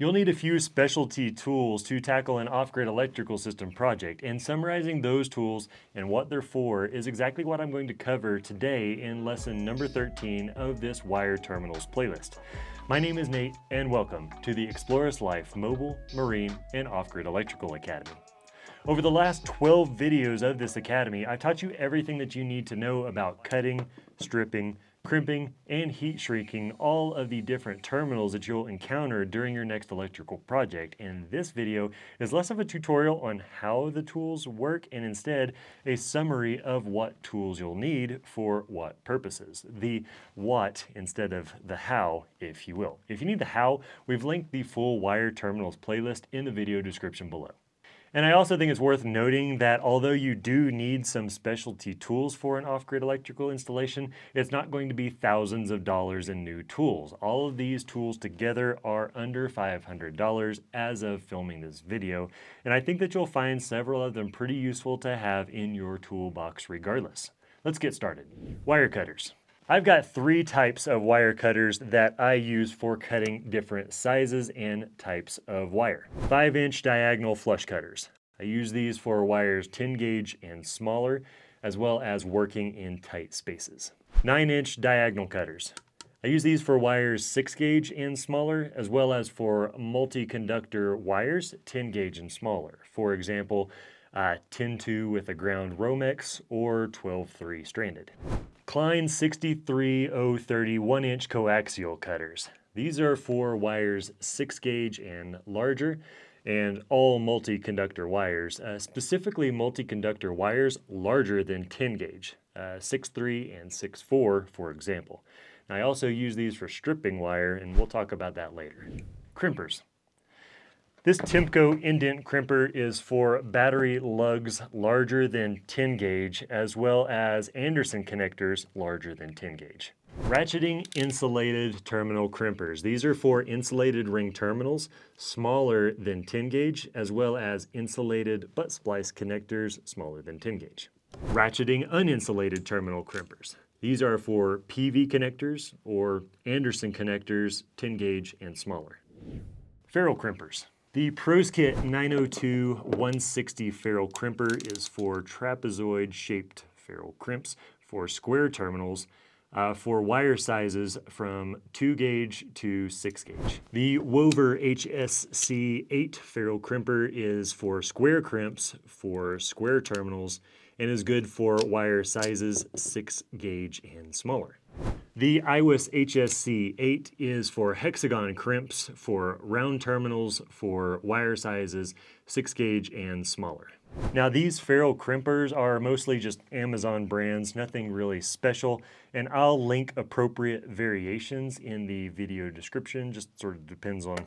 You'll need a few specialty tools to tackle an off-grid electrical system project, and summarizing those tools and what they're for is exactly what I'm going to cover today in lesson number 13 of this Wire Terminals playlist. My name is Nate, and welcome to the EXPLORIST Life Mobile, Marine, and Off-Grid Electrical Academy. Over the last 12 videos of this academy, I've taught you everything that you need to know about cutting, stripping, crimping, and heat shrinking, all of the different terminals that you'll encounter during your next electrical project. And this video is less of a tutorial on how the tools work and instead a summary of what tools you'll need for what purposes. The what instead of the how, if you will. If you need the how, we've linked the full Wire Terminals playlist in the video description below. And I also think it's worth noting that although you do need some specialty tools for an off-grid electrical installation, it's not going to be thousands of dollars in new tools. All of these tools together are under $500 as of filming this video, and I think that you'll find several of them pretty useful to have in your toolbox regardless. Let's get started. Wire cutters. I've got three types of wire cutters that I use for cutting different sizes and types of wire. 5-inch diagonal flush cutters. I use these for wires 10 gauge and smaller, as well as working in tight spaces. 9-inch diagonal cutters. I use these for wires 6 gauge and smaller, as well as for multi-conductor wires 10 gauge and smaller. For example, 10-2 with a ground Romex or 12-3 stranded. Klein 63030 1-inch coaxial cutters. These are for wires 6 gauge and larger, and all multi-conductor wires, specifically multi-conductor wires larger than 10 gauge, 6.3 and 6.4 for example. And I also use these for stripping wire, and we'll talk about that later. Crimpers. This Tempco indent crimper is for battery lugs larger than 10 gauge, as well as Anderson connectors larger than 10 gauge. Ratcheting insulated terminal crimpers. These are for insulated ring terminals smaller than 10 gauge, as well as insulated butt splice connectors smaller than 10 gauge. Ratcheting uninsulated terminal crimpers. These are for PV connectors or Anderson connectors 10 gauge and smaller. Ferrule crimpers. The Proskit 902 160 ferrule crimper is for trapezoid-shaped ferrule crimps for square terminals for wire sizes from 2 gauge to 6 gauge. The Wover HSC8 ferrule crimper is for square crimps for square terminals and is good for wire sizes 6 gauge and smaller. The iWIS HSC-8 is for hexagon crimps for round terminals for wire sizes 6 gauge and smaller. Now these ferrule crimpers are mostly just Amazon brands, nothing really special, and I'll link appropriate variations in the video description, just sort of depends on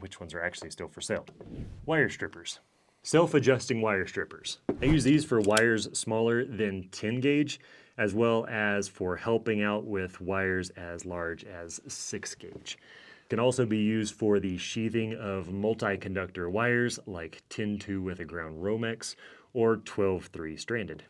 which ones are actually still for sale. Wire strippers. Self-adjusting wire strippers. I use these for wires smaller than 10 gauge, as well as for helping out with wires as large as 6 gauge. Can also be used for the sheathing of multi-conductor wires like 10-2 with a ground Romex or 12-3 stranded.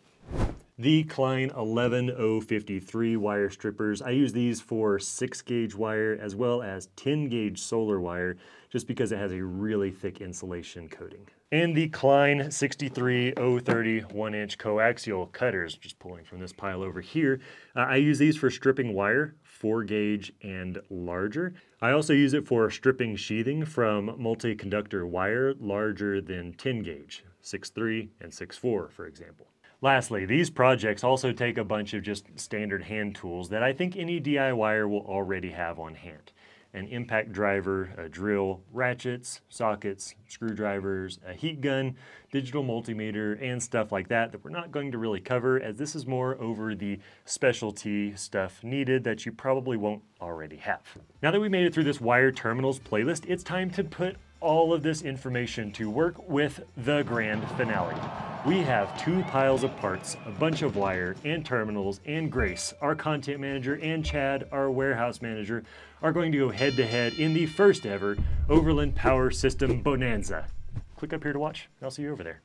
The Klein 11053 wire strippers. I use these for 6 gauge wire as well as 10 gauge solar wire just because it has a really thick insulation coating. And the Klein 63030 1-inch coaxial cutters, just pulling from this pile over here. I use these for stripping wire, 4 gauge and larger. I also use it for stripping sheathing from multi-conductor wire larger than 10 gauge, 6.3 and 6.4 for example. Lastly, these projects also take a bunch of just standard hand tools that I think any DIYer will already have on hand. An impact driver, a drill, ratchets, sockets, screwdrivers, a heat gun, digital multimeter, and stuff like that we're not going to really cover, as this is more over the specialty stuff needed that you probably won't already have. Now that we made it through this Wire Terminals playlist, it's time to put all of this information to work with the grand finale. We have 2 piles of parts, a bunch of wire and terminals, and Grace, our content manager, and Chad, our warehouse manager, are going to go head to head in the first ever Overland Power System Bonanza. Click up here to watch, and I'll see you over there.